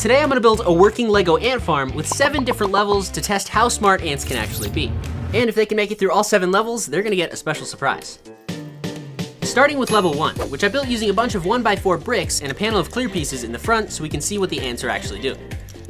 Today I'm gonna build a working Lego ant farm with 7 different levels to test how smart ants can actually be. And if they can make it through all 7 levels, they're gonna get a special surprise. Starting with level 1, which I built using a bunch of 1x4 bricks and a panel of clear pieces in the front so we can see what the ants are actually doing.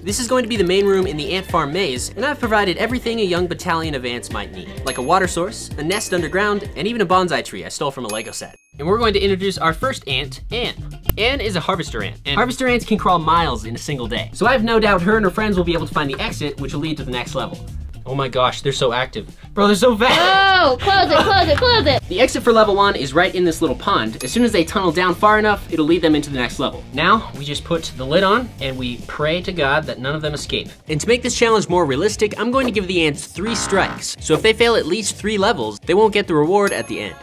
This is going to be the main room in the ant farm maze, and I've provided everything a young battalion of ants might need, like a water source, a nest underground, and even a bonsai tree I stole from a Lego set. And we're going to introduce our first ant, Anne. Anne is a harvester ant, and harvester ants can crawl miles in a single day. So I have no doubt her and her friends will be able to find the exit, which will lead to the next level. Oh my gosh, they're so active. Bro, they're so fast. Oh, close it, close it, close it. The exit for level 1 is right in this little pond. As soon as they tunnel down far enough, it'll lead them into the next level. Now, we just put the lid on and we pray to God that none of them escape. And to make this challenge more realistic, I'm going to give the ants 3 strikes. So if they fail at least 3 levels, they won't get the reward at the end.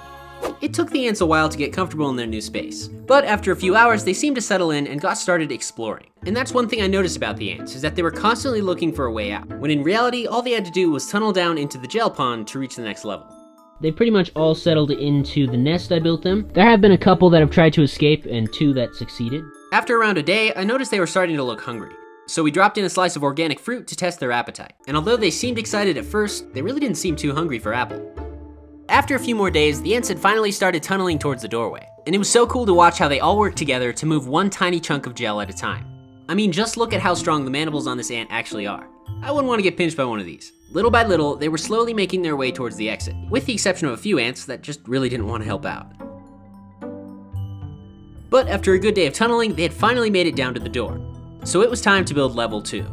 It took the ants a while to get comfortable in their new space, but after a few hours they seemed to settle in and got started exploring. And that's one thing I noticed about the ants, is that they were constantly looking for a way out, when in reality all they had to do was tunnel down into the gel pond to reach the next level. They pretty much all settled into the nest I built them. There have been a couple that have tried to escape and 2 that succeeded. After around a day, I noticed they were starting to look hungry. So we dropped in a slice of organic fruit to test their appetite. And although they seemed excited at first, they really didn't seem too hungry for apple. After a few more days, the ants had finally started tunneling towards the doorway, and it was so cool to watch how they all worked together to move one tiny chunk of gel at a time. I mean, just look at how strong the mandibles on this ant actually are. I wouldn't want to get pinched by one of these. Little by little, they were slowly making their way towards the exit, with the exception of a few ants that just really didn't want to help out. But after a good day of tunneling, they had finally made it down to the door. So it was time to build level 2.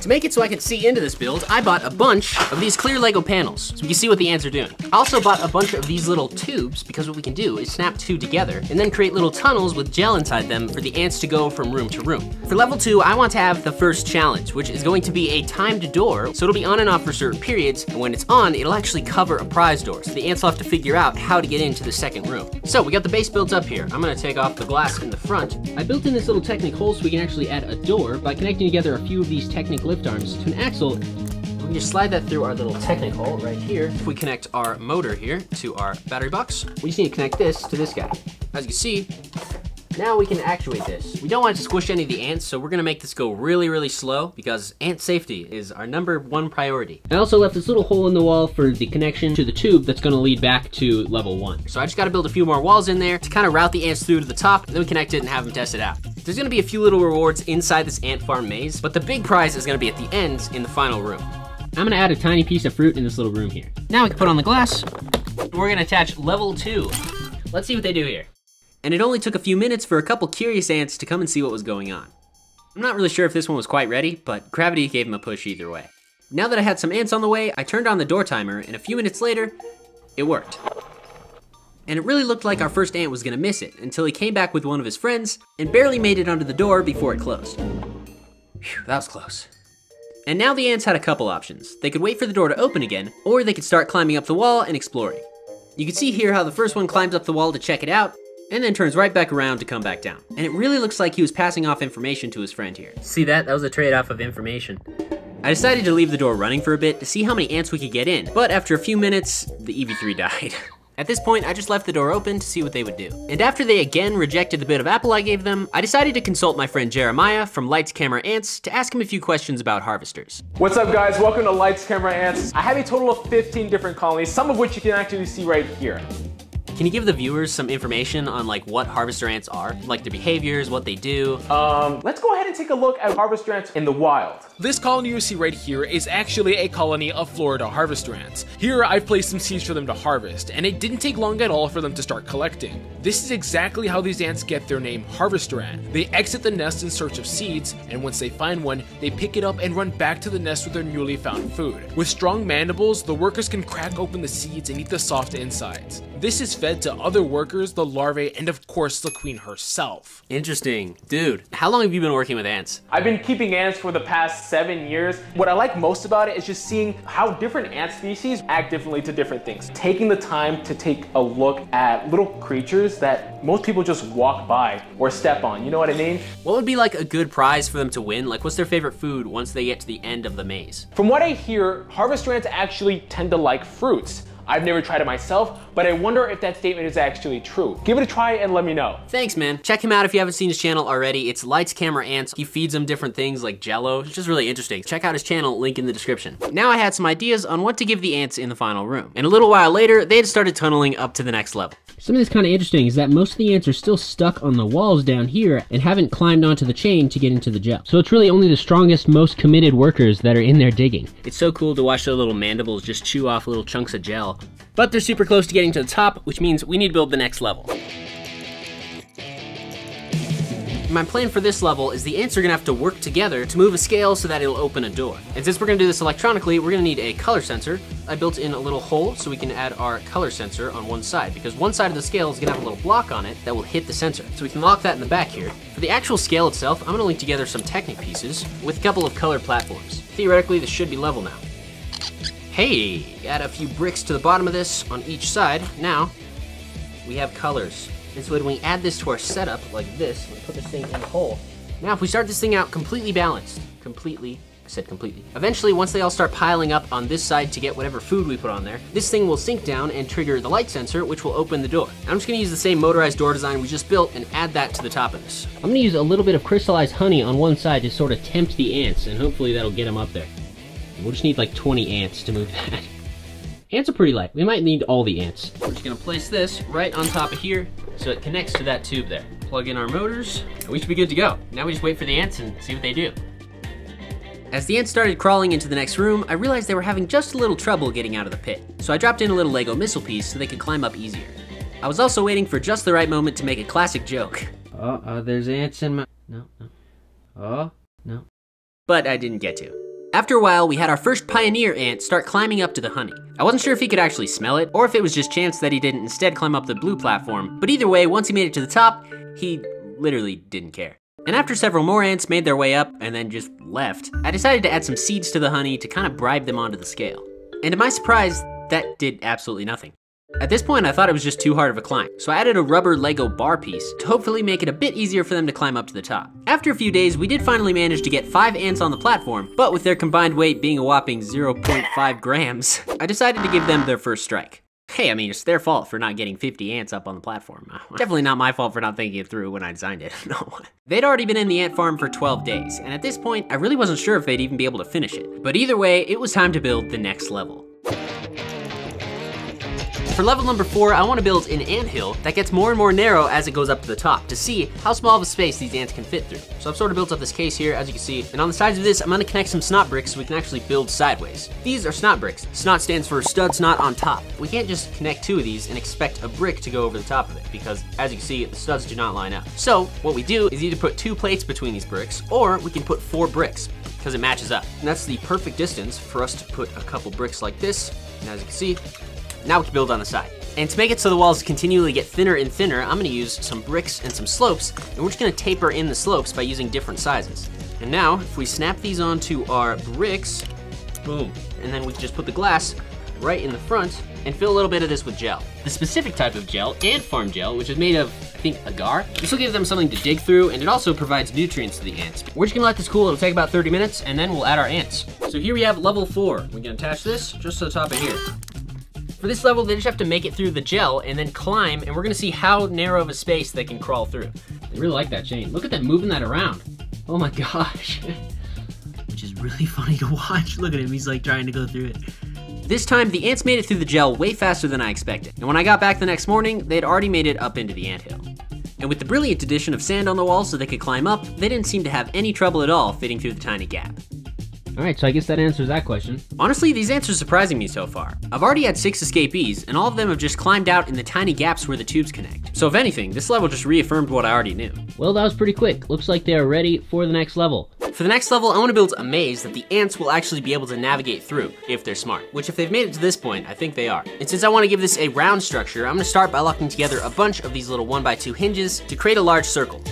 To make it so I could see into this build, I bought a bunch of these clear Lego panels so we can see what the ants are doing. I also bought a bunch of these little tubes because what we can do is snap 2 together and then create little tunnels with gel inside them for the ants to go from room to room. For level 2, I want to have the first challenge, which is going to be a timed door, so it'll be on and off for certain periods, and when it's on, it'll actually cover a prize door, so the ants will have to figure out how to get into the second room. So we got the base built up here. I'm gonna take off the glass in the front. I built in this little Technic hole so we can actually add a door by connecting together a few of these Technic lift arms to an axle. We can just slide that through our little Technic hole right here. If we connect our motor here to our battery box, we just need to connect this to this guy. As you can see, now we can actuate this. We don't want to squish any of the ants, so we're gonna make this go really, really slow because ant safety is our #1 priority. I also left this little hole in the wall for the connection to the tube that's gonna lead back to level 1. So I just gotta build a few more walls in there to kind of route the ants through to the top, and then we connect it and have them test it out. There's gonna be a few little rewards inside this ant farm maze, but the big prize is gonna be at the end in the final room. I'm gonna add a tiny piece of fruit in this little room here. Now we can put on the glass, and we're gonna attach level 2. Let's see what they do here. And it only took a few minutes for a couple curious ants to come and see what was going on. I'm not really sure if this one was quite ready, but gravity gave him a push either way. Now that I had some ants on the way, I turned on the door timer, and a few minutes later, it worked. And it really looked like our first ant was gonna miss it until he came back with one of his friends and barely made it under the door before it closed. Phew, that was close. And now the ants had a couple options. They could wait for the door to open again, or they could start climbing up the wall and exploring. You can see here how the first one climbs up the wall to check it out, and then turns right back around to come back down. And it really looks like he was passing off information to his friend here. See that? That was a trade-off of information. I decided to leave the door running for a bit to see how many ants we could get in, but after a few minutes, the EV3 died. At this point, I just left the door open to see what they would do. And after they again rejected the bit of apple I gave them, I decided to consult my friend Jeremiah from Lights Camera Ants to ask him a few questions about harvesters. What's up guys, welcome to Lights Camera Ants. I have a total of 15 different colonies, some of which you can actually see right here. Can you give the viewers some information on like what harvester ants are? Like their behaviors, what they do? Let's go ahead and take a look at harvester ants in the wild. This colony you see right here is actually a colony of Florida harvester ants. Here I've placed some seeds for them to harvest, and it didn't take long at all for them to start collecting. This is exactly how these ants get their name, harvester ant. They exit the nest in search of seeds, and once they find one, they pick it up and run back to the nest with their newly found food. With strong mandibles, the workers can crack open the seeds and eat the soft insides. This is fed to other workers, the larvae, and of course the queen herself. Interesting. Dude, how long have you been working with ants? I've been keeping ants for the past 7 years. What I like most about it is just seeing how different ant species act differently to different things. Taking the time to take a look at little creatures that most people just walk by or step on, you know what I mean? What would be like a good prize for them to win? Like what's their favorite food once they get to the end of the maze? From what I hear, harvester ants actually tend to like fruits. I've never tried it myself, but I wonder if that statement is actually true. Give it a try and let me know. Thanks, man. Check him out if you haven't seen his channel already. It's Lights Camera Ants. He feeds them different things like Jello. It's just really interesting. Check out his channel, link in the description. Now I had some ideas on what to give the ants in the final room. And a little while later, they had started tunneling up to the next level. Something that's kind of interesting is that most of the ants are still stuck on the walls down here and haven't climbed onto the chain to get into the gel. So it's really only the strongest, most committed workers that are in there digging. It's so cool to watch their little mandibles just chew off little chunks of gel. But they're super close to getting to the top, which means we need to build the next level. My plan for this level is the ants are gonna have to work together to move a scale so that it'll open a door. And since we're gonna do this electronically, we're gonna need a color sensor. I built in a little hole so we can add our color sensor on one side, because one side of the scale is gonna have a little block on it that will hit the sensor. So we can lock that in the back here. For the actual scale itself, I'm gonna link together some Technic pieces with a couple of color platforms. Theoretically, this should be level now. Hey, add a few bricks to the bottom of this on each side. Now, we have colors. And so when we add this to our setup like this, we put this thing in the hole. Now if we start this thing out completely balanced, eventually once they all start piling up on this side to get whatever food we put on there, this thing will sink down and trigger the light sensor, which will open the door. I'm just gonna use the same motorized door design we just built and add that to the top of this. I'm gonna use a little bit of crystallized honey on one side to sort of tempt the ants, and hopefully that'll get them up there. We'll just need like 20 ants to move that. Ants are pretty light. We might need all the ants. We're just gonna place this right on top of here so it connects to that tube there. Plug in our motors, and we should be good to go. Now we just wait for the ants and see what they do. As the ants started crawling into the next room, I realized they were having just a little trouble getting out of the pit. So I dropped in a little Lego missile piece so they could climb up easier. I was also waiting for just the right moment to make a classic joke. There's ants in my... No. But I didn't get to. After a while, we had our first pioneer ant start climbing up to the honey. I wasn't sure if he could actually smell it, or if it was just chance that he didn't instead climb up the blue platform, but either way, once he made it to the top, he literally didn't care. And after several more ants made their way up and then just left, I decided to add some seeds to the honey to kind of bribe them onto the scale. And to my surprise, that did absolutely nothing. At this point, I thought it was just too hard of a climb, so I added a rubber Lego bar piece to hopefully make it a bit easier for them to climb up to the top. After a few days, we did finally manage to get 5 ants on the platform, but with their combined weight being a whopping 0.5 grams, I decided to give them their first strike. Hey, I mean, it's their fault for not getting 50 ants up on the platform. Definitely not my fault for not thinking it through when I designed it, no. They'd already been in the ant farm for 12 days, and at this point, I really wasn't sure if they'd even be able to finish it. But either way, it was time to build the next level. For level number 4, I want to build an anthill that gets more and more narrow as it goes up to the top to see how small of a space these ants can fit through. So I've sort of built up this case here, as you can see, and on the sides of this, I'm going to connect some snot bricks so we can actually build sideways. These are snot bricks. Snot stands for stud snot on top. We can't just connect 2 of these and expect a brick to go over the top of it because, as you can see, the studs do not line up. So what we do is either put 2 plates between these bricks, or we can put 4 bricks because it matches up. And that's the perfect distance for us to put a couple bricks like this, and as you can see, now we can build on the side. And to make it so the walls continually get thinner and thinner, I'm gonna use some bricks and some slopes, and we're just gonna taper in the slopes by using different sizes. And now, if we snap these onto our bricks, boom, and then we can just put the glass right in the front and fill a little bit of this with gel. The specific type of gel, ant farm gel, which is made of, I think, agar. This will give them something to dig through, and it also provides nutrients to the ants. We're just gonna let this cool, it'll take about 30 minutes, and then we'll add our ants. So here we have level 4. We can attach this just to the top of here. For this level, they just have to make it through the gel and then climb, and we're gonna see how narrow of a space they can crawl through. I really like that chain. Look at them moving that around. Oh my gosh. Which is really funny to watch. Look at him, he's like trying to go through it. This time, the ants made it through the gel way faster than I expected. And when I got back the next morning, they'd already made it up into the anthill. And with the brilliant addition of sand on the wall so they could climb up, they didn't seem to have any trouble at all fitting through the tiny gap. All right, so I guess that answers that question. Honestly, these ants are surprising me so far. I've already had 6 escapees, and all of them have just climbed out in the tiny gaps where the tubes connect. So if anything, this level just reaffirmed what I already knew. Well, that was pretty quick. Looks like they are ready for the next level. For the next level, I want to build a maze that the ants will actually be able to navigate through, if they're smart. Which, if they've made it to this point, I think they are. And since I want to give this a round structure, I'm going to start by locking together a bunch of these little 1x2 hinges to create a large circle.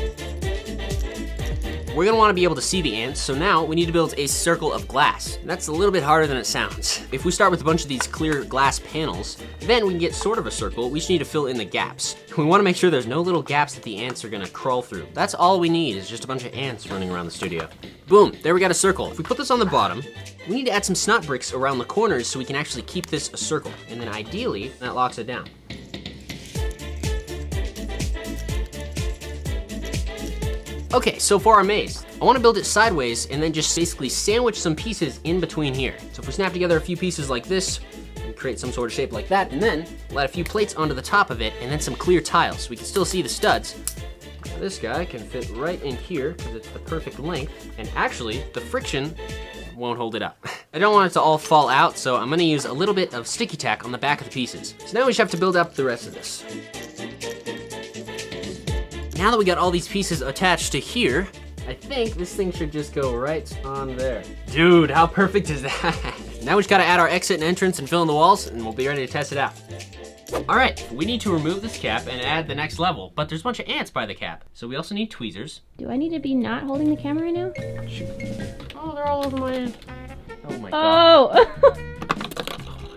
We're gonna wanna be able to see the ants, so now we need to build a circle of glass. And that's a little bit harder than it sounds. If we start with a bunch of these clear glass panels, then we can get sort of a circle. We just need to fill in the gaps. We wanna make sure there's no little gaps that the ants are gonna crawl through. That's all we need, is just a bunch of ants running around the studio. Boom, there we got a circle. If we put this on the bottom, we need to add some snot bricks around the corners so we can actually keep this a circle. And then ideally, that locks it down. Okay, so for our maze, I wanna build it sideways and then just basically sandwich some pieces in between here. So if we snap together a few pieces like this, and create some sort of shape like that, and then we'll add a few plates onto the top of it and then some clear tiles so we can still see the studs. Now this guy can fit right in here because it's the perfect length, and actually the friction won't hold it up. I don't want it to all fall out, so I'm gonna use a little bit of sticky tack on the back of the pieces. So now we just have to build up the rest of this. Now that we got all these pieces attached to here, I think this thing should just go right on there. Dude, how perfect is that? Now we just gotta add our exit and entrance and fill in the walls, and we'll be ready to test it out. All right, we need to remove this cap and add the next level, but there's a bunch of ants by the cap. So we also need tweezers. Do I need to be not holding the camera right now? Shoot. Oh, they're all over my hand. Oh my God. Oh!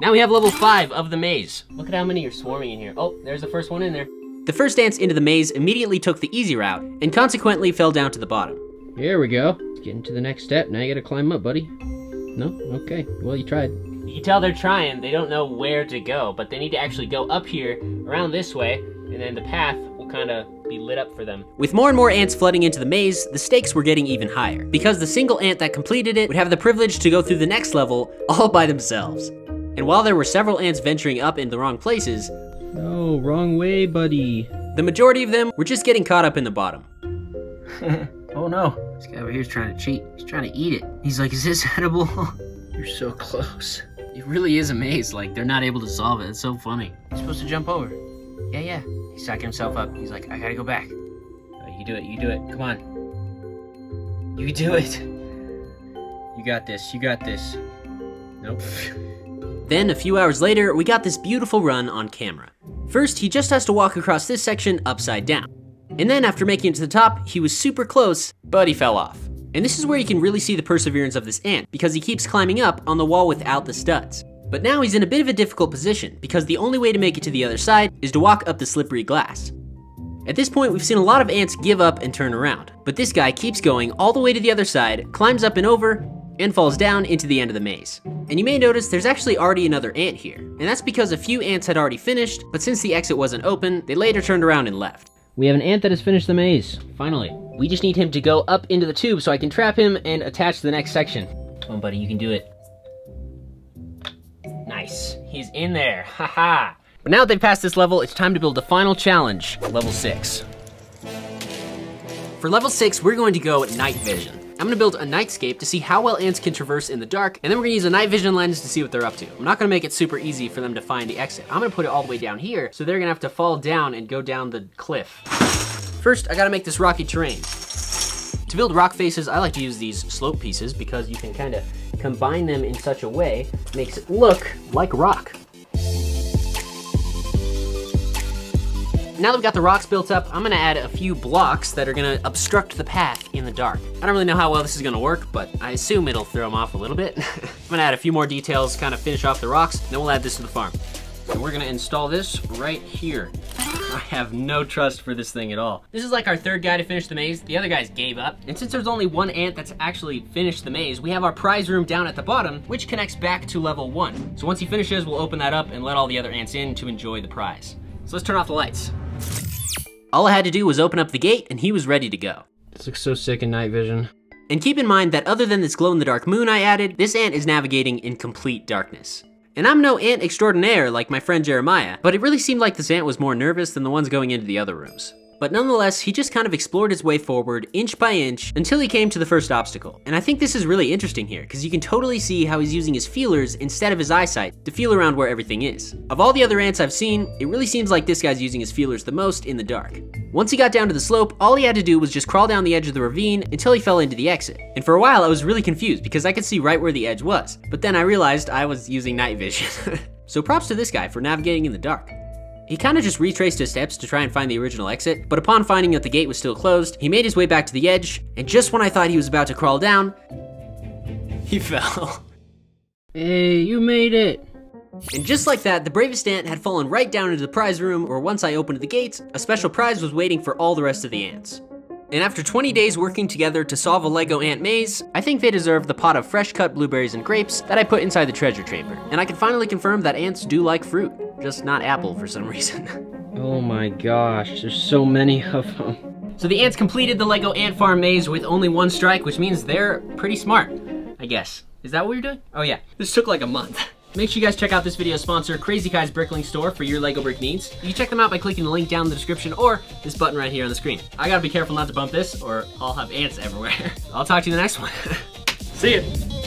Now we have level 5 of the maze. Look at how many are swarming in here. Oh, there's the first one in there. The first ants into the maze immediately took the easy route and consequently fell down to the bottom. Here we go. Let's get into the next step. Now you gotta climb up, buddy. No? Okay. Well, you tried. You can tell they're trying. They don't know where to go, but they need to actually go up here, around this way, and then the path will kind of be lit up for them. With more and more ants flooding into the maze, the stakes were getting even higher, because the single ant that completed it would have the privilege to go through the next level all by themselves. And while there were several ants venturing up in the wrong places, no, wrong way, buddy. The majority of them were just getting caught up in the bottom. Oh no. This guy over here's trying to cheat. He's trying to eat it. He's like, is this edible? You're so close. It really is a maze. Like, they're not able to solve it. It's so funny. He's supposed to jump over. Yeah, yeah. He's sucking himself up. He's like, I gotta go back. Oh, you do it. You do it. Come on. You do it. You got this. You got this. Nope. Then, a few hours later, we got this beautiful run on camera. First, he just has to walk across this section upside down. And then, after making it to the top, he was super close, but he fell off. And this is where you can really see the perseverance of this ant, because he keeps climbing up on the wall without the studs. But now he's in a bit of a difficult position, because the only way to make it to the other side is to walk up the slippery glass. At this point, we've seen a lot of ants give up and turn around, but this guy keeps going all the way to the other side, climbs up and over, and falls down into the end of the maze. And you may notice there's actually already another ant here, and that's because a few ants had already finished, but since the exit wasn't open, they later turned around and left. We have an ant that has finished the maze, finally. We just need him to go up into the tube so I can trap him and attach to the next section. Come on, buddy, you can do it. Nice, he's in there, haha. But now that they've passed this level, it's time to build the final challenge, level 6. For level 6, we're going to go at night vision. I'm gonna build a nightscape to see how well ants can traverse in the dark, and then we're gonna use a night vision lens to see what they're up to. I'm not gonna make it super easy for them to find the exit. I'm gonna put it all the way down here, so they're gonna have to fall down and go down the cliff. First, I gotta make this rocky terrain. To build rock faces, I like to use these slope pieces because you can kinda combine them in such a way, makes it look like rock. Now that we've got the rocks built up, I'm gonna add a few blocks that are gonna obstruct the path in the dark. I don't really know how well this is gonna work, but I assume it'll throw them off a little bit. I'm gonna add a few more details, kind of finish off the rocks, and then we'll add this to the farm. And we're gonna install this right here. I have no trust for this thing at all. This is like our third guy to finish the maze. The other guys gave up. And since there's only one ant that's actually finished the maze, we have our prize room down at the bottom, which connects back to level 1. So once he finishes, we'll open that up and let all the other ants in to enjoy the prize. So let's turn off the lights. All I had to do was open up the gate and he was ready to go. This looks so sick in night vision. And keep in mind that other than this glow-in-the-dark moon I added, this ant is navigating in complete darkness. And I'm no ant extraordinaire like my friend Jeremiah, but it really seemed like this ant was more nervous than the ones going into the other rooms. But nonetheless, he just kind of explored his way forward inch by inch until he came to the first obstacle. And I think this is really interesting here because you can totally see how he's using his feelers instead of his eyesight to feel around where everything is. Of all the other ants I've seen, it really seems like this guy's using his feelers the most in the dark. Once he got down to the slope, all he had to do was just crawl down the edge of the ravine until he fell into the exit. And for a while I was really confused because I could see right where the edge was, but then I realized I was using night vision. So props to this guy for navigating in the dark. He kind of just retraced his steps to try and find the original exit, but upon finding that the gate was still closed, he made his way back to the edge, and just when I thought he was about to crawl down, he fell. Hey, you made it. And just like that, the bravest ant had fallen right down into the prize room, where once I opened the gates, a special prize was waiting for all the rest of the ants. And after 20 days working together to solve a LEGO ant maze, I think they deserve the pot of fresh cut blueberries and grapes that I put inside the treasure chamber. And I can finally confirm that ants do like fruit, just not apple for some reason. Oh my gosh, there's so many of them. So the ants completed the LEGO ant farm maze with only one strike, which means they're pretty smart, I guess. Is that what you're doing? Oh yeah, this took like a month. Make sure you guys check out this video's sponsor, KrazyKy's BrickLink store, for your LEGO brick needs. You can check them out by clicking the link down in the description or this button right here on the screen. I gotta be careful not to bump this or I'll have ants everywhere. I'll talk to you in the next one. See ya.